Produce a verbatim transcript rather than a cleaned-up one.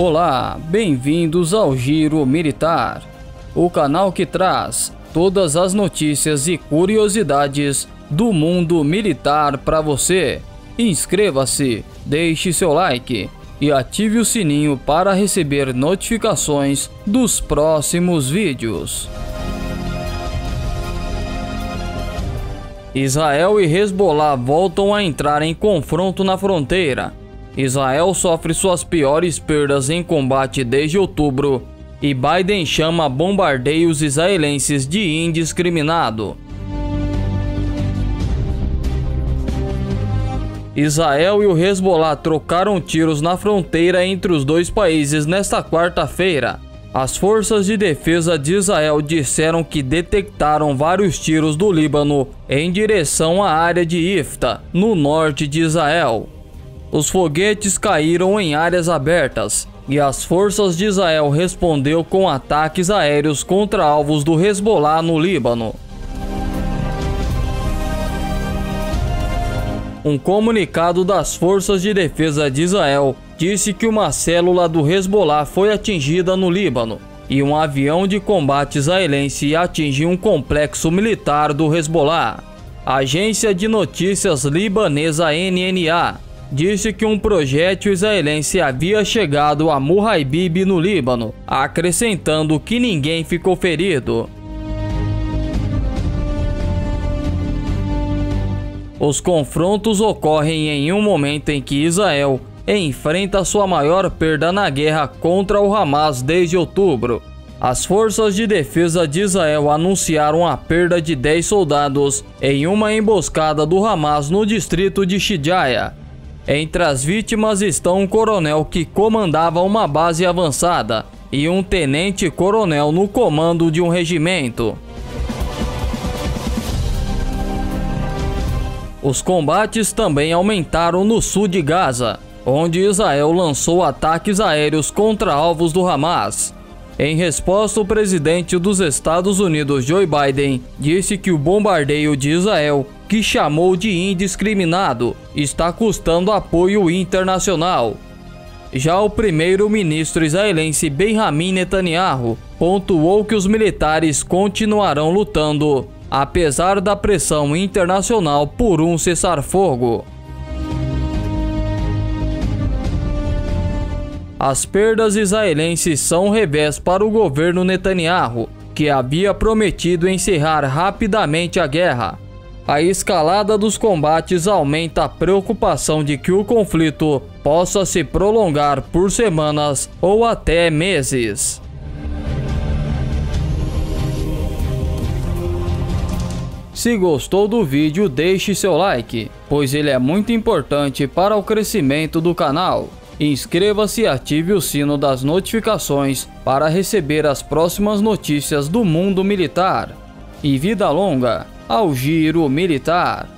Olá, bem-vindos ao Giro Militar, o canal que traz todas as notícias e curiosidades do mundo militar para você. Inscreva-se, deixe seu like e ative o sininho para receber notificações dos próximos vídeos. Israel e Hezbollah voltam a entrar em confronto na fronteira. Israel sofre suas piores perdas em combate desde outubro e Biden chama bombardeios israelenses de indiscriminado. Israel e o Hezbollah trocaram tiros na fronteira entre os dois países nesta quarta-feira. As forças de defesa de Israel disseram que detectaram vários tiros do Líbano em direção à área de Ifta, no norte de Israel. Os foguetes caíram em áreas abertas e as forças de Israel responderam com ataques aéreos contra alvos do Hezbollah no Líbano. Um comunicado das forças de defesa de Israel disse que uma célula do Hezbollah foi atingida no Líbano e um avião de combate israelense atingiu um complexo militar do Hezbollah. A agência de notícias libanesa N N A disse que um projétil israelense havia chegado a Murraibib no Líbano, acrescentando que ninguém ficou ferido. Os confrontos ocorrem em um momento em que Israel enfrenta sua maior perda na guerra contra o Hamas desde outubro. As forças de defesa de Israel anunciaram a perda de dez soldados em uma emboscada do Hamas no distrito de Shijaya. Entre as vítimas estão um coronel que comandava uma base avançada e um tenente-coronel no comando de um regimento. Os combates também aumentaram no sul de Gaza, onde Israel lançou ataques aéreos contra alvos do Hamas. Em resposta, o presidente dos Estados Unidos, Joe Biden, disse que o bombardeio de Israel, que chamou de indiscriminado, está custando apoio internacional. Já o primeiro-ministro israelense Benjamin Netanyahu pontuou que os militares continuarão lutando apesar da pressão internacional por um cessar-fogo. As perdas israelenses são um revés para o governo Netanyahu, que havia prometido encerrar rapidamente a guerra. A escalada dos combates aumenta a preocupação de que o conflito possa se prolongar por semanas ou até meses. Se gostou do vídeo, deixe seu like, pois ele é muito importante para o crescimento do canal. Inscreva-se e ative o sino das notificações para receber as próximas notícias do mundo militar. E vida longa ao Giro Militar!